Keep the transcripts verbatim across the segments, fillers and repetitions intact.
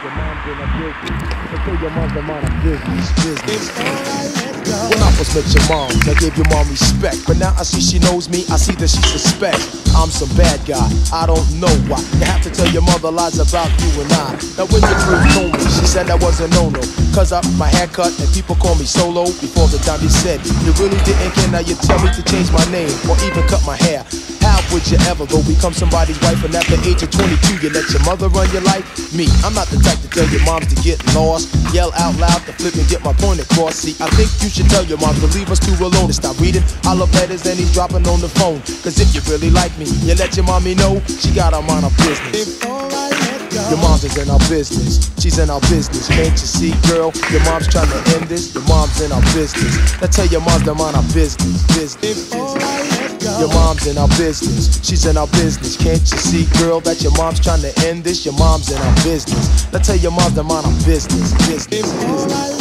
When I first met your mom, I gave your mom respect, but now I see she knows me, I see that she suspects I'm some bad guy, I don't know why. You have to tell your mother lies about you and I. Now when the truth told me, she said that was a no-no, cause I my haircut and people call me Solo. Before the time you said, you really didn't care, now you tell me to change my name or even cut my hair. How would you ever go become somebody's wife? And at the age of twenty-two, you let your mother run your life? Me, I'm not the type to tell your moms to get lost, yell out loud to flip and get my point across. See, I think you should tell your mom to leave us two alone and stop reading I love letters and he's dropping on the phone. Cause if you really like me, you let your mommy know she got her mind on business. Your mom's is in our business, she's in our business. Can't you see, girl, your mom's trying to end this. Your mom's in our business. Now tell your mom to mind our business, business, business. Your mom's in our business, she's in our business. Can't you see, girl, that your mom's trying to end this? Your mom's in our business. Now tell your mom to mind our business, business, business.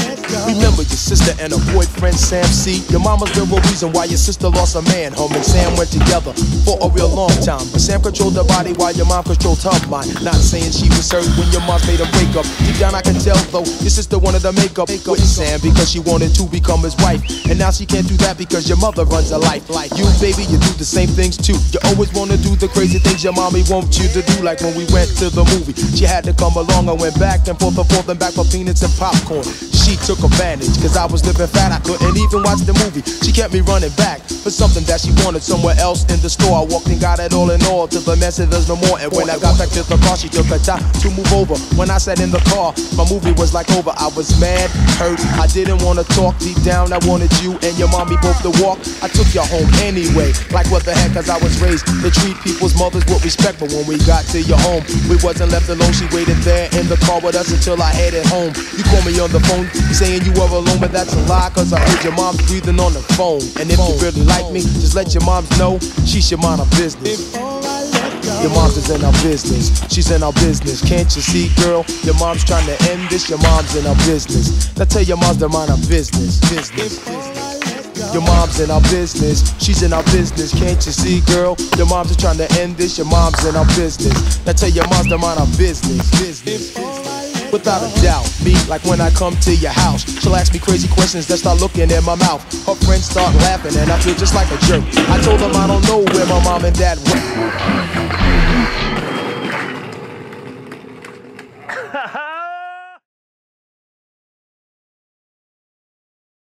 Remember your sister and her boyfriend Sam C. Your mama's the real reason why your sister lost her man. Her and Sam went together for a real long time, but Sam controlled her body while your mom controlled her mind. Not saying she was hurt when your mom made a breakup. Deep down I can tell though, your sister wanted to make up with Sam because she wanted to become his wife, and now she can't do that because your mother runs her life. Like you, baby, you do the same things too. You always wanna do the crazy things your mommy wants you to do. Like when we went to the movie, she had to come along. I went back and forth and forth and back for peanuts and popcorn. She took advantage, cause I was living fat, I couldn't even watch the movie. She kept me running back for something that she wanted somewhere else in the store. I walked and got it all in all till the mess there's no more. And when I got back to the car, she took her time to move over. When I sat in the car, my movie was like over. I was mad, hurt, I didn't wanna talk. Deep down I wanted you and your mommy both to walk. I took your home anyway, like what the heck, cause I was raised to treat people's mothers with respect. But when we got to your home, we wasn't left alone. She waited there in the car with us until I headed home. You called me on the phone, say you were alone, but that's a lie, cause I heard your mom breathing on the phone. And if you really like me, just let your mom know she should mind her business. Your mom's is in our business, she's in our business. Can't you see, girl, your mom's trying to end this. Your mom's in our business. Now tell your mom to mind her business, business. Your mom's in our business, she's in our business. Can't you see, girl, your mom's is trying to end this. Your mom's in our business. Now tell your mom to mind her business, business. Without a doubt, me, like when I come to your house, she'll ask me crazy questions that start looking in my mouth. Her friends start laughing and I feel just like a jerk. I told them I don't know where my mom and dad went.